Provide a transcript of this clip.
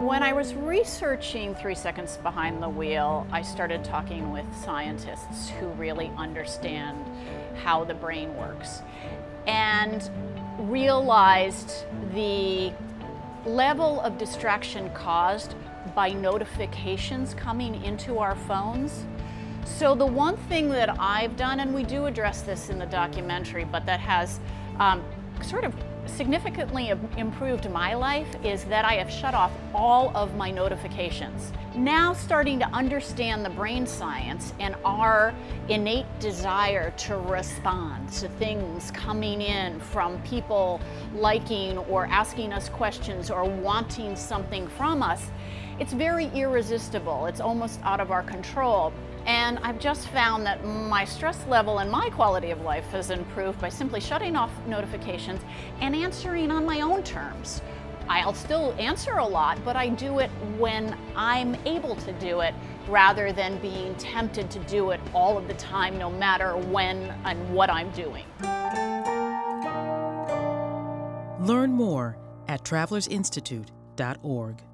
When I was researching 3 Seconds Behind the Wheel, I started talking with scientists who really understand how the brain works and realized the level of distraction caused by notifications coming into our phones. So the one thing that I've done, and we do address this in the documentary, but that has sort of significantly improved my life, is that I have shut off all of my notifications. Now starting to understand the brain science and our innate desire to respond to things coming in from people liking or asking us questions or wanting something from us, it's very irresistible. It's almost out of our control. And I've just found that my stress level and my quality of life has improved by simply shutting off notifications and answering on my own terms. I'll still answer a lot, but I do it when I'm able to do it rather than being tempted to do it all of the time, no matter when and what I'm doing. Learn more at travelersinstitute.org.